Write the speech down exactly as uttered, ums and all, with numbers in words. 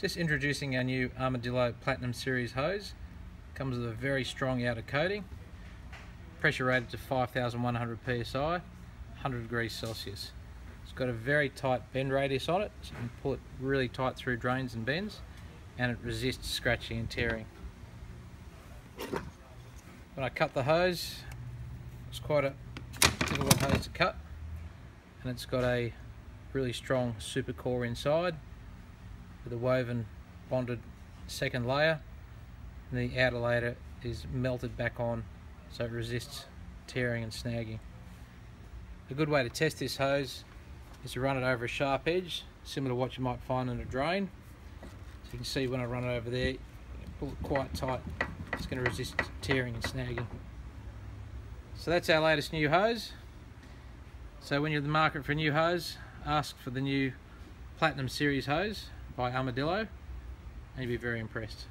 Just introducing our new Armadillo Platinum Series hose. Comes with a very strong outer coating, pressure rated to five thousand one hundred P S I, one hundred degrees Celsius. It's got a very tight bend radius on it, so you can pull it really tight through drains and bends, and it resists scratching and tearing. When I cut the hose, it's quite a difficult hose to cut, and it's got a really strong super core inside with a woven bonded second layer, and the outer layer is melted back on so it resists tearing and snagging. A good way to test this hose is to run it over a sharp edge, similar to what you might find in a drain. So you can see when I run it over there, pull it quite tight, it's going to resist tearing and snagging. So that's our latest new hose. So when you're in the market for a new hose, ask for the new Platinum Series hose by Armadillo and you'll be very impressed.